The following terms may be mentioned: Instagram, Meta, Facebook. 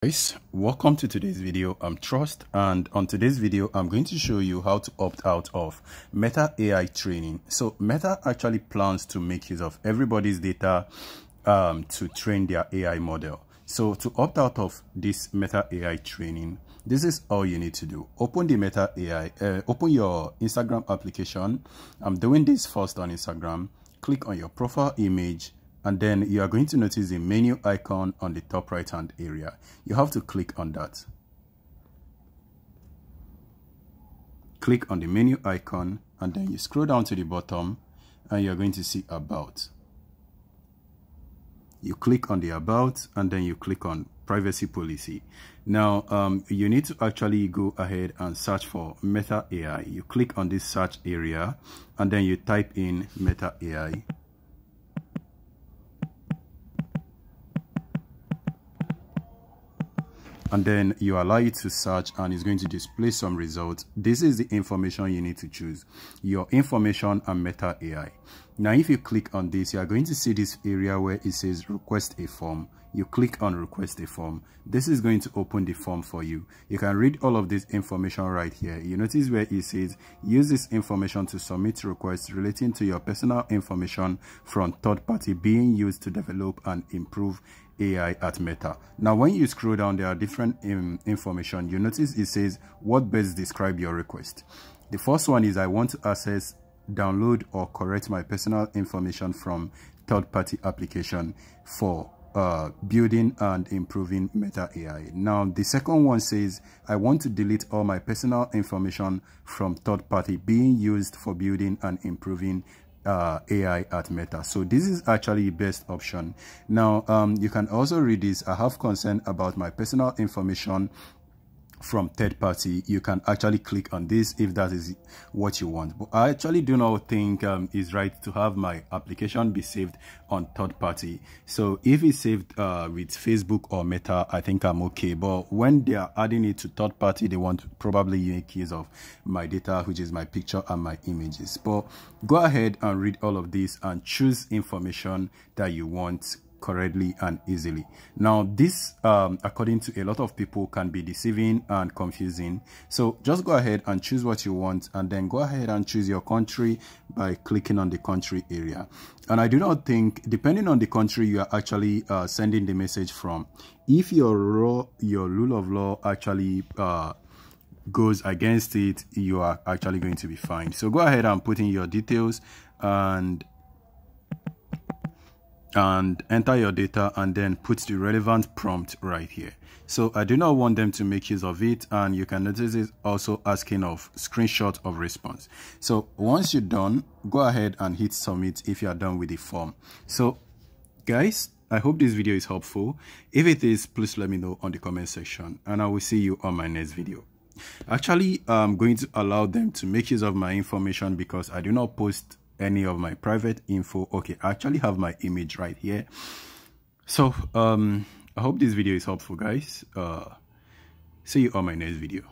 Guys, welcome to today's video. I'm Trust, and on today's video I'm going to show you how to opt out of Meta AI training. So Meta actually plans to make use of everybody's data to train their AI model. So to opt out of this Meta AI training, this is all you need to do. Open the Meta AI, open your Instagram application. I'm doing this first on Instagram. Click on your profile image, and then you are going to notice the menu icon on the top right hand area. You have to click on that. Click on the menu icon, and then you scroll down to the bottom and you're going to see About. You click on the About, and then you click on Privacy Policy. Now you need to actually go ahead and search for Meta AI. You click on this search area, and then you type in Meta AI. And then you allow it to search, and it's going to display some results. This is the information you need to choose, your information and Meta AI. Now, if you click on this, you are going to see this area where it says request a form. You click on request a form. This is going to open the form for you. You can read all of this information right here. You notice where it says use this information to submit requests relating to your personal information from third party being used to develop and improve AI at Meta. Now, when you scroll down, there are different information. You notice it says what best describe your request. The first one is I want to access, download or correct my personal information from third-party application for building and improving Meta AI. Now, the second one says I want to delete all my personal information from third-party being used for building and improving AI at Meta. So this is actually the best option. Now you can also read this. I have concern about my personal information from third party. You can actually click on this if that is what you want, but I actually do not think it's right to have my application be saved on third party. So if it's saved with Facebook or Meta, I think I'm okay, but when they are adding it to third party, they want to probably make use of my data, which is my picture and my images. But go ahead and read all of this and choose information that you want correctly and easily. Now this according to a lot of people can be deceiving and confusing, so just go ahead and choose what you want, and then go ahead and choose your country by clicking on the country area. And I do not think, depending on the country you are actually sending the message from, if your rule of law actually goes against it, you are actually going to be fined. So go ahead and put in your details and enter your data, and then put the relevant prompt right here. So I do not want them to make use of it, and you can notice it's also asking of screenshot of response. So once you're done, go ahead and hit submit if you are done with the form. So guys, I hope this video is helpful. If it is, please let me know on the comment section, and I will see you on my next video. Actually, I'm going to allow them to make use of my information because I do not post any of my private info. Okay, I actually have my image right here. So I hope this video is helpful, guys. See you on my next video.